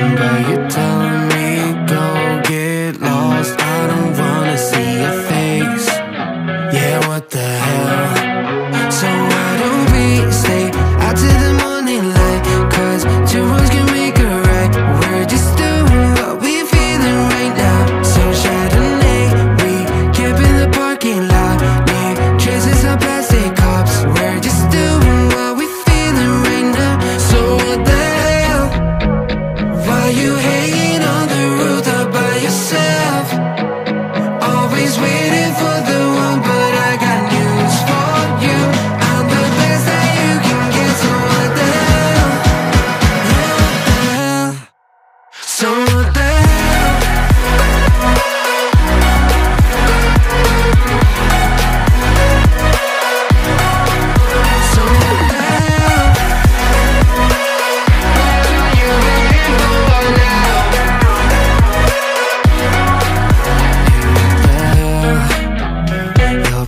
direction, but you're telling me go get lost. I don't wanna see your face. Yeah, what the hell? So why don't we stay out till the morning light? 'Cause two wrongs can make a right. We're just doing what we're feeling right now. So Chardonnay, we kept in the parking lot. Leave traces on plastic cups. We're just doing what we're feeling right now. So what the hell? Why you hanging on the rooftop by yourself? Always waiting for the one, but I got news for you. I'm the best that you can get. So what the hell? Yeah, what the hell? So what the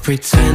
pretend.